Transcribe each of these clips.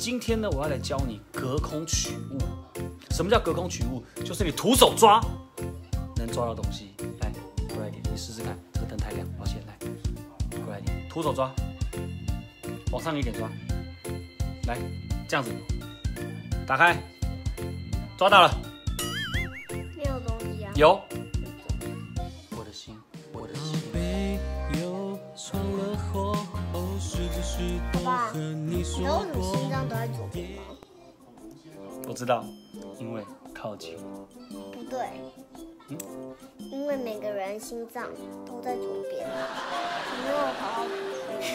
今天呢，我要来教你隔空取物。什么叫隔空取物？就是你徒手抓，能抓到东西。来，过来一点，你试试看。这个灯太亮，抱歉。来，过来一点，徒手抓，往上一点抓。来，这样子，打开，抓到了。没有东西啊。有。我的心，我的心。爸爸，你知道你心脏都在左边吗？我知道，因为靠近。不对，嗯，因为每个人心脏都在左边。你没有好好读书，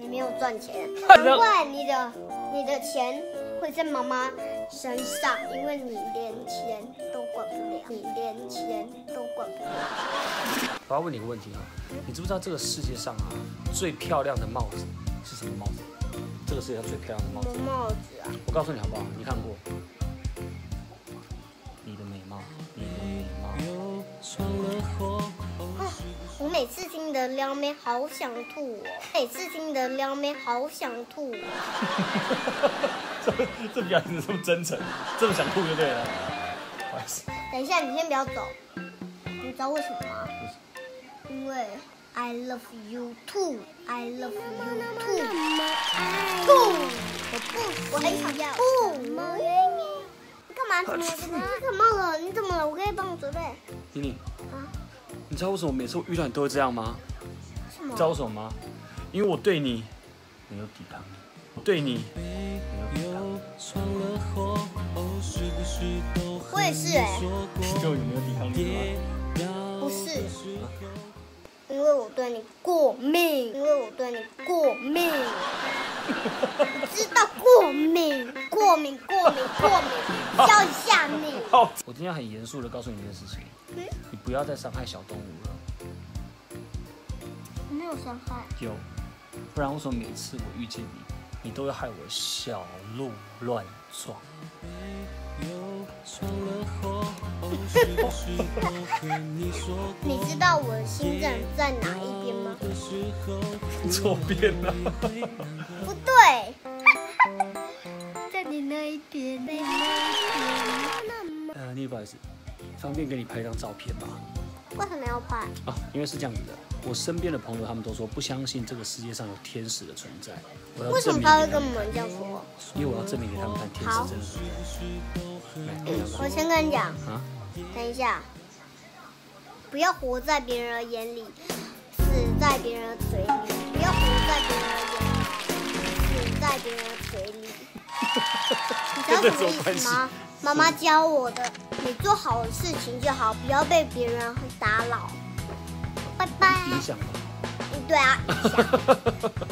你没有赚钱，难怪你的钱会在妈妈身上，因为你连钱都管不了，你连钱都管不了。我要问你个问题啊，你知不知道这个世界上啊最漂亮的帽子是什么帽子？这个世界上最漂亮的帽子。什么帽子啊？我告诉你好不好？你看过？你的美貌，你的美貌。啊！我每次听你的撩妹好想吐哦！每次听你的撩妹好想吐哦！这表情这么真诚，这么想吐就对了。不好意思。等一下，你先不要走。你知道为什么吗？因为 I love you too, I love you too, too。我很想要。不，你干嘛？你感冒了？你怎么了？我可以帮你准备。妮妮。啊。你知道为什么每次我遇到你都会这样吗？什么？你知道为什么吗？因为我对你没有抵抗力，我对你没有抵抗力。我也是哎。你就有没有抵抗力吗？不是。因为我对你过敏，因为我对你过敏，知道过敏，教一下你。我今天很严肃的告诉你一件事情，你不要再伤害小动物了。没有伤害。有，不然为什么每次我遇见你，你都要害我小鹿乱撞？你知道我的心脏在哪一边吗？左边啊！不对，在你那一边。妮妮不好意思，方便给你拍一张照片吗？为什么要拍？啊，因为是这样子的，我身边的朋友他们都说不相信这个世界上有天使的存在。为什么他会跟我们这样说？因为我要证明给他们看，天使真的存在。我先跟你讲。啊？等一下。不要活在别人的眼里，死在别人的嘴里。不要活在别人的眼里，死在别人的嘴里。你知道什么意思吗？妈妈教我的，你做好的事情就好，不要被别人打扰。拜拜。影响吗？对啊，影响。